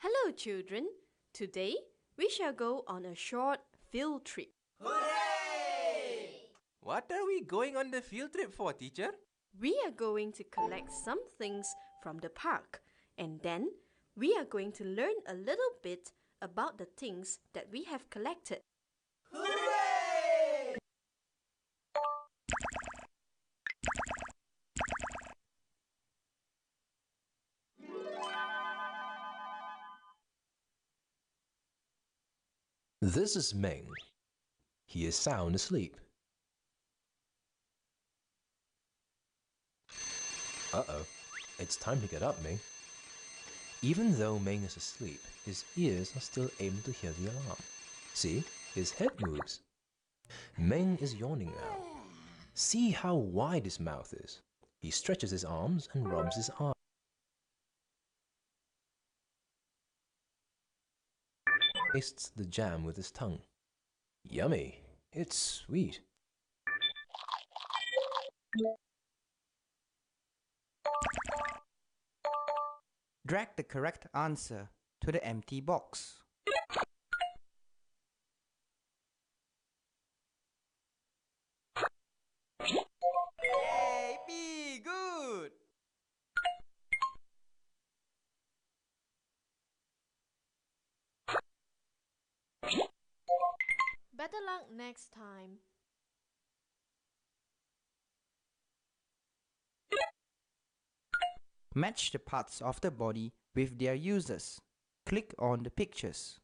Hello children, today we shall go on a short field trip. Hooray! What are we going on the field trip for, teacher? We are going to collect some things from the park, and then we are going to learn a little bit about the things that we have collected. Hooray! This is Meng. He is sound asleep. Uh-oh, it's time to get up, Meng. Even though Meng is asleep, his ears are still able to hear the alarm. See, his head moves. Meng is yawning now. See how wide his mouth is. He stretches his arms and rubs his eyes. Tastes the jam with his tongue. Yummy! It's sweet. Drag the correct answer to the empty box. Yay! Be good! Better luck next time. Match the parts of the body with their uses. Click on the pictures.